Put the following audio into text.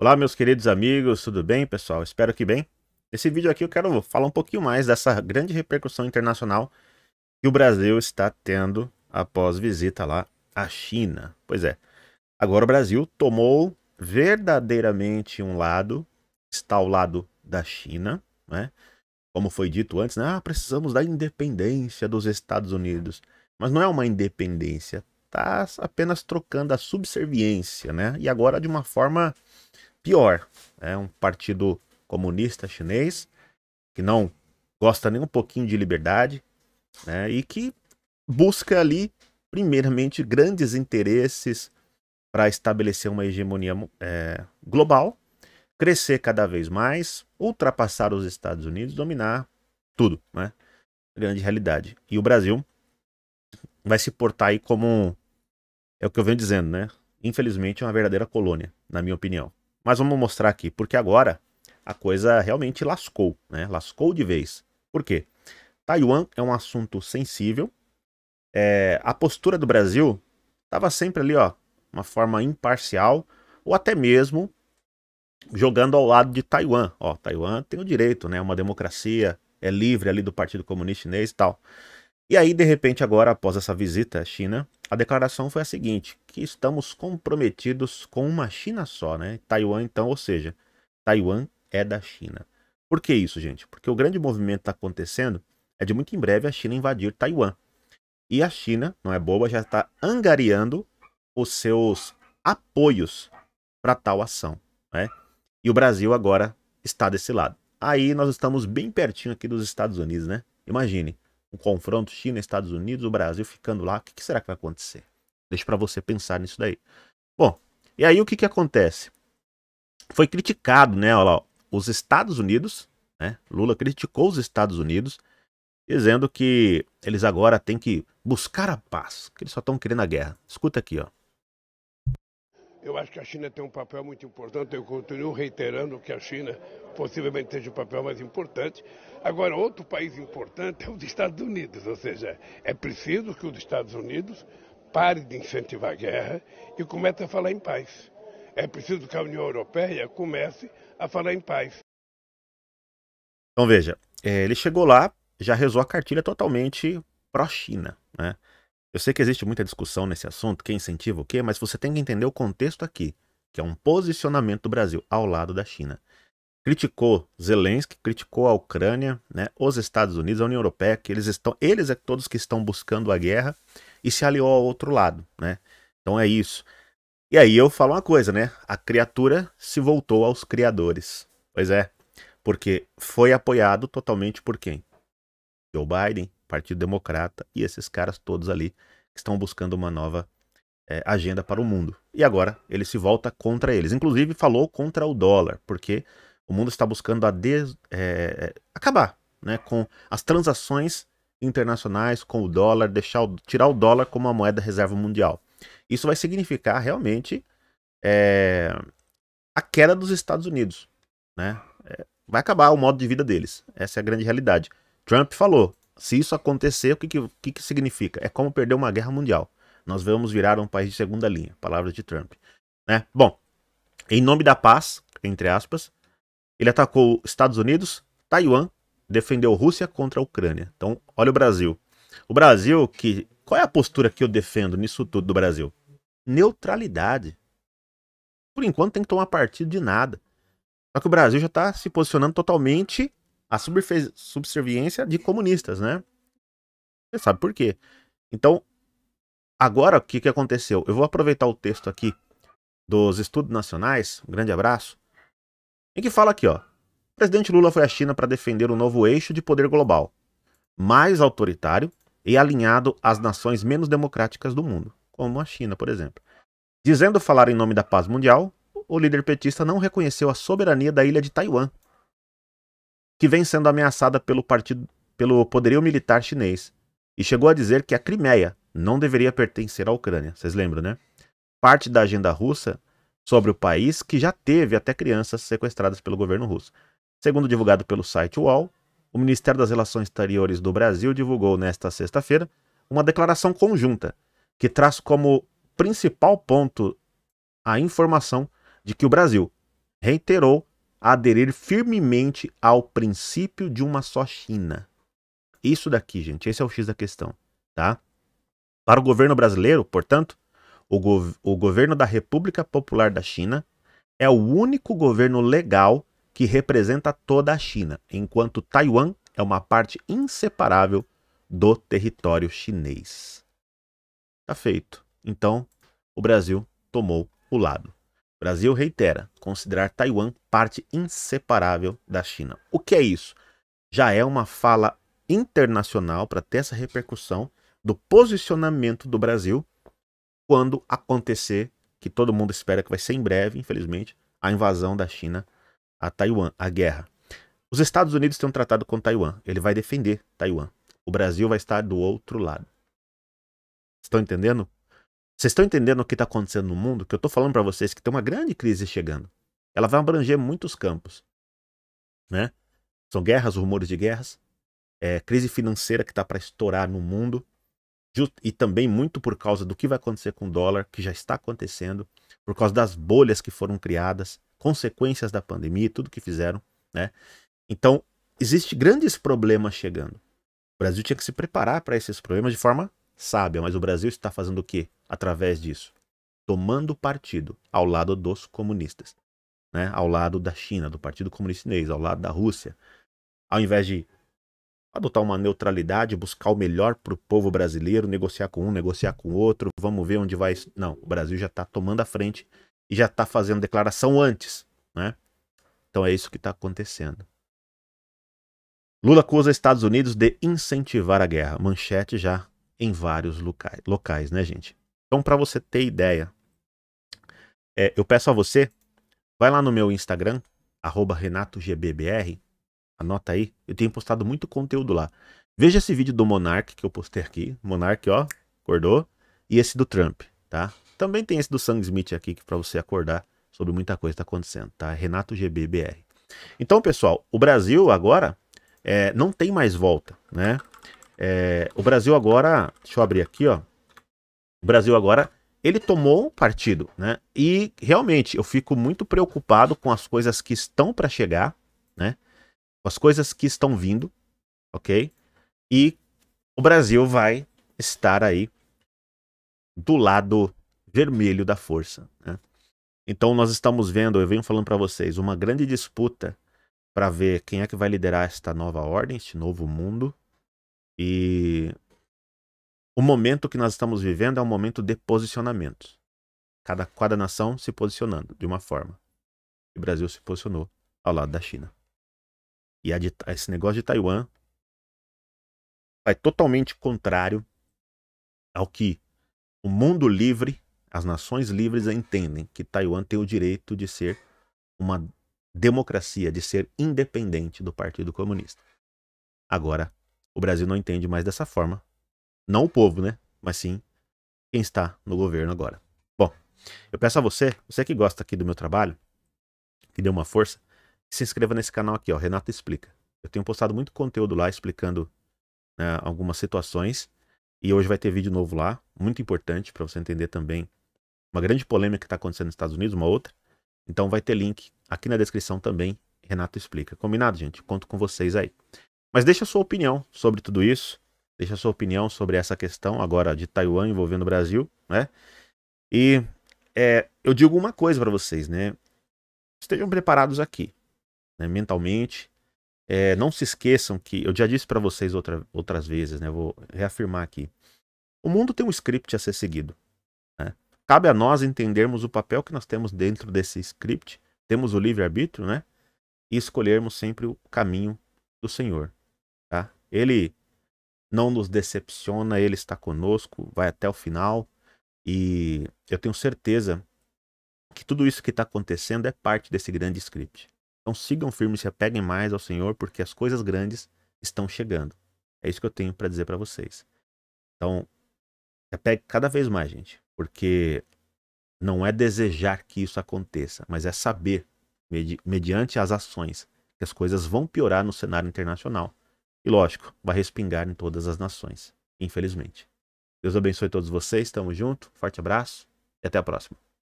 Olá, meus queridos amigos, tudo bem, pessoal? Espero que bem. Nesse vídeo aqui eu quero falar um pouquinho mais dessa grande repercussão internacional que o Brasil está tendo após visita lá à China. Pois é, agora o Brasil tomou verdadeiramente um lado, está ao lado da China, né? Como foi dito antes, né? Precisamos da independência dos Estados Unidos. Mas não é uma independência, tá apenas trocando a subserviência, né? E agora de uma forma pior, é um partido comunista chinês que não gosta nem um pouquinho de liberdade, né, e que busca ali, primeiramente, grandes interesses para estabelecer uma hegemonia global, crescer cada vez mais, ultrapassar os Estados Unidos, dominar tudo, né? Grande realidade. E o Brasil vai se portar aí como, é o que eu venho dizendo, né? Infelizmente, é uma verdadeira colônia, na minha opinião. Mas vamos mostrar aqui, porque agora a coisa realmente lascou, né? Lascou de vez. Por quê? Taiwan é um assunto sensível. A postura do Brasil estava sempre ali, ó, uma forma imparcial, ou até mesmo jogando ao lado de Taiwan. Ó, Taiwan tem o direito, né? Uma democracia, é livre ali do Partido Comunista Chinês e tal. E aí, de repente, agora, após essa visita à China, a declaração foi a seguinte, que estamos comprometidos com uma China só, né? Taiwan, então, ou seja, Taiwan é da China. Por que isso, gente? Porque o grande movimento que está acontecendo é de muito em breve a China invadir Taiwan. E a China, não é boba, já está angariando os seus apoios para tal ação, né? E o Brasil agora está desse lado. Aí nós estamos bem pertinho aqui dos Estados Unidos, né? Imagine. Um confronto China-Estados Unidos, o Brasil ficando lá, o que será que vai acontecer? Deixa para você pensar nisso daí. Bom, e aí o que acontece? Foi criticado, né, olha lá, os Estados Unidos, né, Lula criticou os Estados Unidos, dizendo que eles agora têm que buscar a paz, que eles só estão querendo a guerra. Escuta aqui, ó. Eu acho que a China tem um papel muito importante, eu continuo reiterando que a China possivelmente seja o papel mais importante. Agora, outro país importante é os Estados Unidos, ou seja, é preciso que os Estados Unidos pare de incentivar a guerra e comece a falar em paz. É preciso que a União Europeia comece a falar em paz. Então veja, ele chegou lá, já rezou a cartilha totalmente pró-China, né? Eu sei que existe muita discussão nesse assunto, quem incentiva o quê, mas você tem que entender o contexto aqui, que é um posicionamento do Brasil ao lado da China. Criticou Zelensky, criticou a Ucrânia, né, os Estados Unidos, a União Europeia, que eles é todos que estão buscando a guerra e se aliou ao outro lado, né? Então é isso. E aí eu falo uma coisa, né? A criatura se voltou aos criadores. Pois é, porque foi apoiado totalmente por quem? Joe Biden, Partido Democrata e esses caras todos ali que estão buscando uma nova agenda para o mundo. E agora ele se volta contra eles. Inclusive falou contra o dólar, porque o mundo está buscando acabar, né, com as transações internacionais, com o dólar, tirar o dólar como uma moeda reserva mundial. Isso vai significar realmente a queda dos Estados Unidos, né? Vai acabar o modo de vida deles. Essa é a grande realidade. Trump falou, se isso acontecer, o que significa? É como perder uma guerra mundial. Nós vamos virar um país de segunda linha. Palavras de Trump, né? Bom, em nome da paz, entre aspas, ele atacou Estados Unidos, Taiwan, defendeu Rússia contra a Ucrânia. Então, olha o Brasil. O Brasil, qual é a postura que eu defendo nisso tudo do Brasil? Neutralidade. Por enquanto tem que tomar partido de nada. Só que o Brasil já está se posicionando totalmente a subserviência de comunistas, né? Você sabe por quê. Então, agora o que aconteceu? Eu vou aproveitar o texto aqui dos Estudos Nacionais, um grande abraço, em que fala aqui, ó. O presidente Lula foi à China para defender um novo eixo de poder global, mais autoritário e alinhado às nações menos democráticas do mundo, como a China, por exemplo. Dizendo falar em nome da paz mundial, o líder petista não reconheceu a soberania da ilha de Taiwan, que vem sendo ameaçada pelo poderio militar chinês, e chegou a dizer que a Crimeia não deveria pertencer à Ucrânia. Vocês lembram, né? Parte da agenda russa sobre o país que já teve até crianças sequestradas pelo governo russo. Segundo divulgado pelo site UOL, o Ministério das Relações Exteriores do Brasil divulgou nesta sexta-feira uma declaração conjunta que traz como principal ponto a informação de que o Brasil reiterou aderir firmemente ao princípio de uma só China. Isso daqui, gente, esse é o X da questão, tá? Para o governo brasileiro, portanto, o governo da República Popular da China é o único governo legal que representa toda a China, enquanto Taiwan é uma parte inseparável do território chinês. Tá feito. Então, o Brasil tomou o lado. O Brasil reitera considerar Taiwan parte inseparável da China. O que é isso? Já é uma fala internacional para ter essa repercussão do posicionamento do Brasil quando acontecer, que todo mundo espera que vai ser em breve, infelizmente, a invasão da China a Taiwan, a guerra. Os Estados Unidos têm um tratado com Taiwan. Ele vai defender Taiwan. O Brasil vai estar do outro lado. Estão entendendo? Vocês estão entendendo o que está acontecendo no mundo? Que eu estou falando para vocês que tem uma grande crise chegando. Ela vai abranger muitos campos, né? São guerras, rumores de guerras, crise financeira que está para estourar no mundo, e também muito por causa do que vai acontecer com o dólar, que já está acontecendo, por causa das bolhas que foram criadas, consequências da pandemia, tudo que fizeram, né? Então, existe grandes problemas chegando. O Brasil tinha que se preparar para esses problemas de forma sábia, mas o Brasil está fazendo o quê através disso? Tomando partido ao lado dos comunistas, né? Ao lado da China, do Partido Comunista Chinês, ao lado da Rússia. Ao invés de adotar uma neutralidade, buscar o melhor para o povo brasileiro, negociar com um, negociar com o outro, vamos ver onde vai... Não, o Brasil já está tomando a frente e já está fazendo declaração antes, né? Então é isso que está acontecendo. Lula acusa Estados Unidos de incentivar a guerra. Manchete já em vários locais, né, gente? Então, para você ter ideia, eu peço a você, vai lá no meu Instagram, @renatogbbr, anota aí, eu tenho postado muito conteúdo lá. Veja esse vídeo do Monark que eu postei aqui, Monark, ó, acordou, e esse do Trump, tá? Também tem esse do Sam Smith aqui, que para você acordar sobre muita coisa que tá acontecendo, tá? renatogbbr. Então, pessoal, o Brasil agora não tem mais volta, né? O Brasil agora, deixa eu abrir aqui, ó. O Brasil agora, ele tomou partido, né? E realmente eu fico muito preocupado com as coisas que estão para chegar, né? Com as coisas que estão vindo, ok? E o Brasil vai estar aí do lado vermelho da força, né? Então nós estamos vendo, eu venho falando para vocês, uma grande disputa para ver quem é que vai liderar esta nova ordem, este novo mundo. E o momento que nós estamos vivendo é um momento de posicionamentos. Cada nação se posicionando de uma forma. O Brasil se posicionou ao lado da China. E esse negócio de Taiwan vai totalmente contrário ao que o mundo livre, as nações livres entendem, que Taiwan tem o direito de ser uma democracia, de ser independente do Partido Comunista. Agora, o Brasil não entende mais dessa forma. Não o povo, né? Mas sim quem está no governo agora. Bom, eu peço a você, você que gosta aqui do meu trabalho, que deu uma força, se inscreva nesse canal aqui, ó, Renato Explica. Eu tenho postado muito conteúdo lá explicando, né, algumas situações. E hoje vai ter vídeo novo lá, muito importante para você entender também uma grande polêmica que está acontecendo nos Estados Unidos, uma outra. Então vai ter link aqui na descrição também, Renato Explica. Combinado, gente? Conto com vocês aí. Mas deixa a sua opinião sobre tudo isso. Deixa a sua opinião sobre essa questão agora de Taiwan envolvendo o Brasil, né? E eu digo uma coisa para vocês, né? Estejam preparados aqui, né? Mentalmente. Não se esqueçam que, eu já disse para vocês outras vezes, né? Vou reafirmar aqui. O mundo tem um script a ser seguido, né? Cabe a nós entendermos o papel que nós temos dentro desse script. Temos o livre-arbítrio, né? E escolhermos sempre o caminho do Senhor, tá? Ele não nos decepciona, ele está conosco, vai até o final, e eu tenho certeza que tudo isso que está acontecendo é parte desse grande script. Então sigam firmes, se apeguem mais ao Senhor, porque as coisas grandes estão chegando. É isso que eu tenho para dizer para vocês. Então, se apegue cada vez mais, gente, porque não é desejar que isso aconteça, mas é saber, mediante as ações, que as coisas vão piorar no cenário internacional. E lógico, vai respingar em todas as nações, infelizmente. Deus abençoe todos vocês, tamo junto, forte abraço e até a próxima.